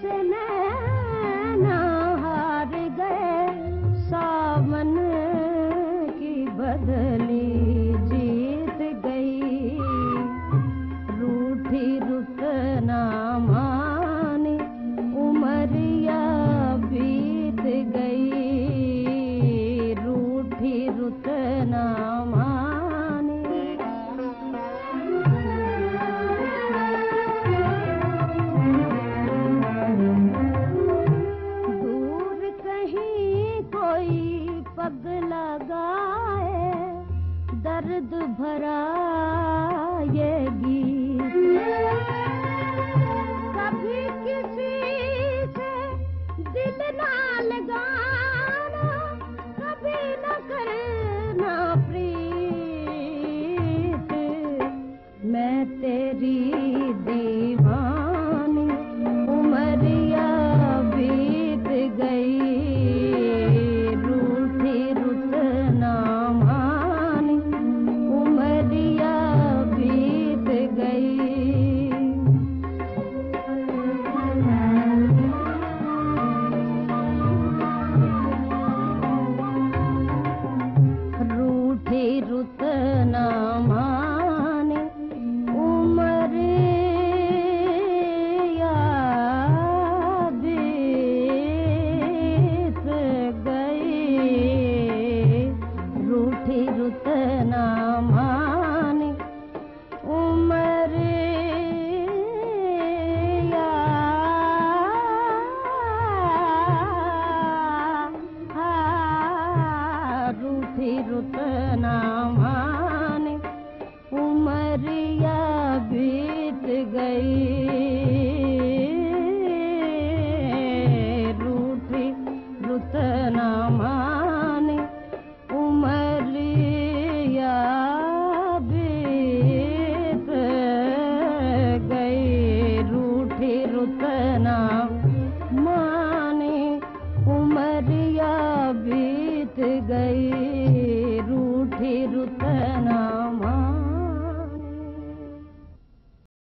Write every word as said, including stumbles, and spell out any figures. से नैना हार गए सावन की बदली जीत गई, रूठी रुत ना मानी उमरिया बीत गई, रूठी रुत ना दर्द भरा ये गीत, कभी किसी से दिल ना लगाना, कभी न करना प्रीत, मैं तेरी दीवानी उमरिया बीत गई, रूठी रुत ना रुत ना माने उमरिया बीत गई, रूठी रुत ना माने उमरिया रूठी रुत ना उमरिया बीत गई, रूठी रुत ना माने उमरिया बीत गई, रूठी रुत ना माने उमरिया बीत गई, रूठी रुत ना